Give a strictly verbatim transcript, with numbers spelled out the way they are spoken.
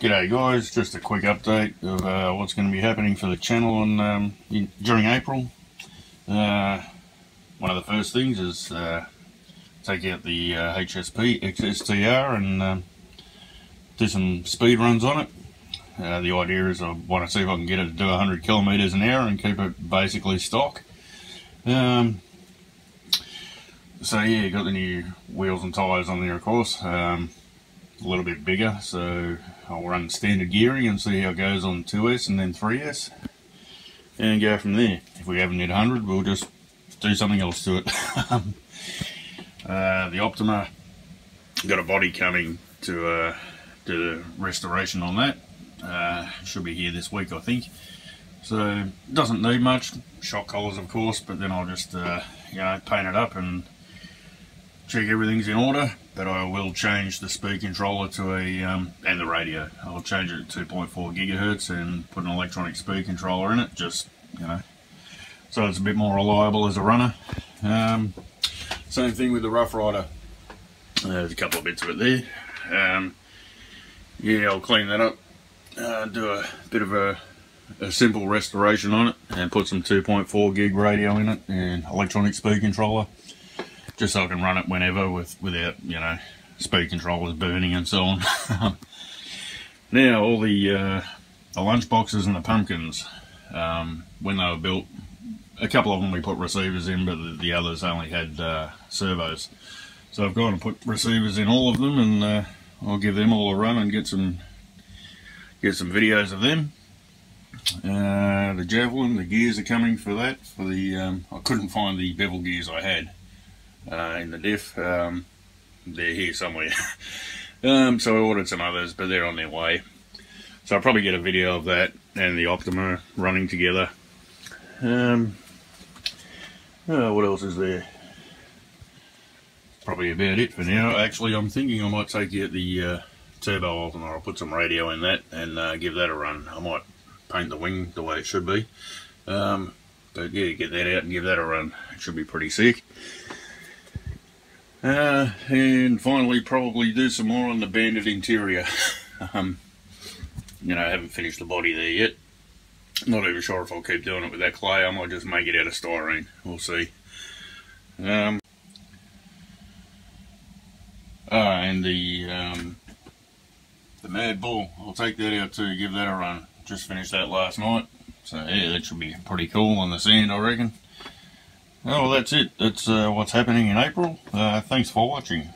G'day guys, just a quick update of uh, what's going to be happening for the channel on, um, in, during April. Uh, one of the first things is uh, take out the uh, H S P X S T R and um, do some speed runs on it. Uh, the idea is I want to see if I can get it to do one hundred kilometres an hour and keep it basically stock. Um, so yeah, got the new wheels and tyres on there of course. Um, a little bit bigger, so I'll run standard gearing and see how it goes on two S and then three S and go from there. If we haven't hit one hundred, we'll just do something else to it. uh, the Optima, got a body coming to uh, do the restoration on that. Uh, should be here this week I think, so doesn't need much. Shock collars of course, but then I'll just uh, you know, paint it up and check everything's in order, but I will change the speed controller to a, um, and the radio. I'll change it to two point four gigahertz and put an electronic speed controller in it, just, you know, so it's a bit more reliable as a runner. Um, same thing with the Rough Rider. Uh, there's a couple of bits of it there. Um, yeah, I'll clean that up, uh, do a bit of a, a simple restoration on it and put some two point four gig radio in it and electronic speed controller. Just so I can run it whenever with, without, you know, speed controllers burning and so on. Now, all the, uh, the lunch boxes and the pumpkins, um, when they were built, a couple of them we put receivers in, but the, the others only had uh, servos. So I've gone and put receivers in all of them, and uh, I'll give them all a run and get some, get some videos of them. Uh, the Javelin, the gears are coming for that. For the um, I couldn't find the bevel gears I had. Uh, in the diff, um, they're here somewhere. um, so I ordered some others, but they're on their way. So I'll probably get a video of that and the Optima running together. Um, oh, what else is there? Probably about it for now. Actually, I'm thinking I might take out the uh, Turbo Ultima. I'll put some radio in that and uh, give that a run. I might paint the wing the way it should be. Um, but yeah, get that out and give that a run. It should be pretty sick. Uh, and finally probably do some more on the banded interior. um, you know, I haven't finished the body there yet. Not even sure if I'll keep doing it with that clay. I might just make it out of styrene. We'll see. Um, uh, and the um, the Mad Bull, I'll take that out too, give that a run. Just finished that last night, so yeah, that should be pretty cool on the sand I reckon. Oh, well, that's it. That's uh, what's happening in April. Uh, thanks for watching.